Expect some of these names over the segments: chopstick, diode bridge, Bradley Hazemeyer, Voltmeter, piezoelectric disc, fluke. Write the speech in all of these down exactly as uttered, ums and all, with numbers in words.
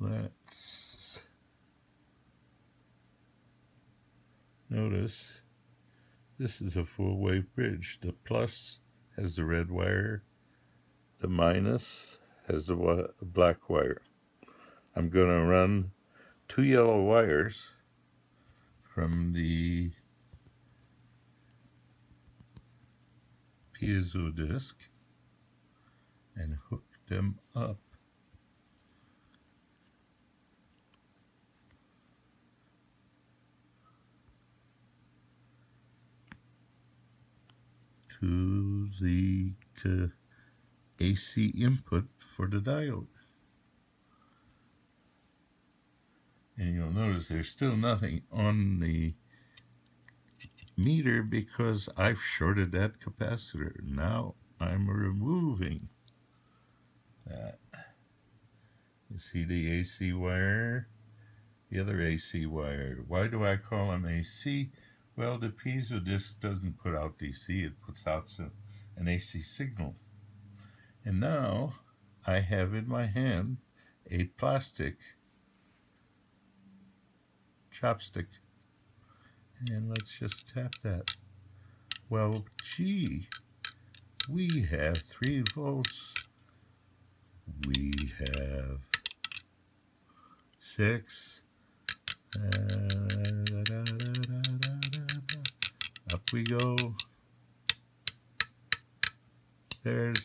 let's notice this is a four-way bridge. The plus has the red wire, the minus has the black wire. I'm going to run two yellow wires from the piezo disc and hook them up to the uh, A C input for the diode. And you'll notice there's still nothing on the meter because I've shorted that capacitor. Now I'm removing that. You see the A C wire, the other A C wire. Why do I call them A C? Well, the piezo disc doesn't put out D C, it puts out some, an A C signal. And now I have in my hand a plastic chopstick, and let's just tap that. Well, gee, we have three volts, we have six, uh, da, da, da, da, da, da. Up we go. There's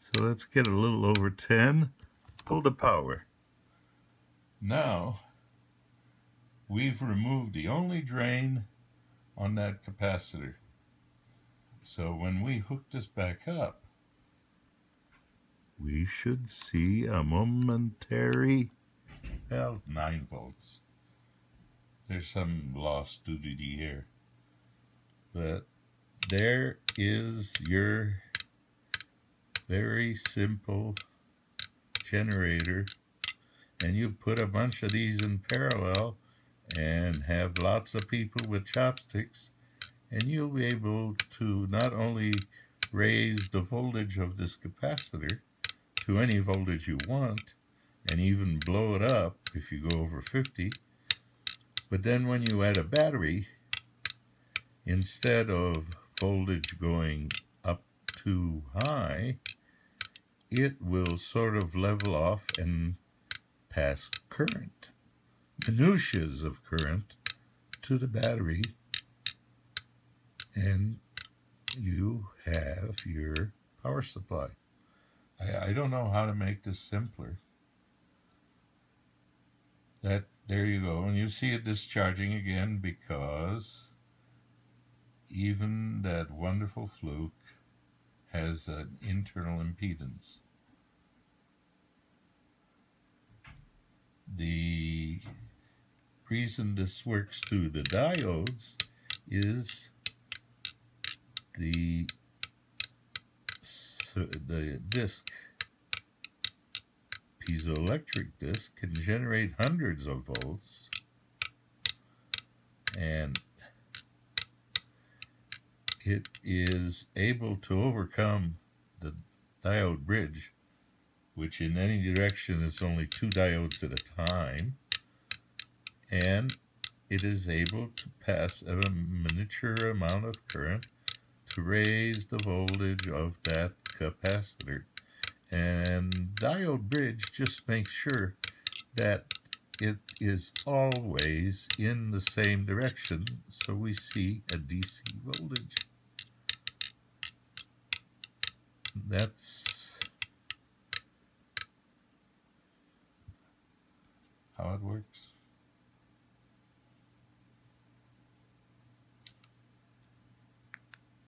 so let's get a little over ten. Pull the power. Now we've removed the only drain on that capacitor. So when we hook this back up, we should see a momentary, well, nine volts. There's some loss due to the air. But there is your very simple generator, and you put a bunch of these in parallel and have lots of people with chopsticks, and you'll be able to not only raise the voltage of this capacitor to any voltage you want and even blow it up if you go over fifty, but then when you add a battery, instead of voltage going up too high, it will sort of level off and pass current, minutiae of current, to the battery, and you have your power supply. I, I don't know how to make this simpler. That, there you go, and you see it discharging again because even that wonderful fluke has an internal impedance. The reason this works through the diodes is the, so the disc, piezoelectric disc, can generate hundreds of volts, and it is able to overcome the diode bridge, which in any direction is only two diodes at a time, and it is able to pass a miniature amount of current to raise the voltage of that capacitor. And diode bridge just makes sure that it is always in the same direction, so we see a D C voltage. That's how it works.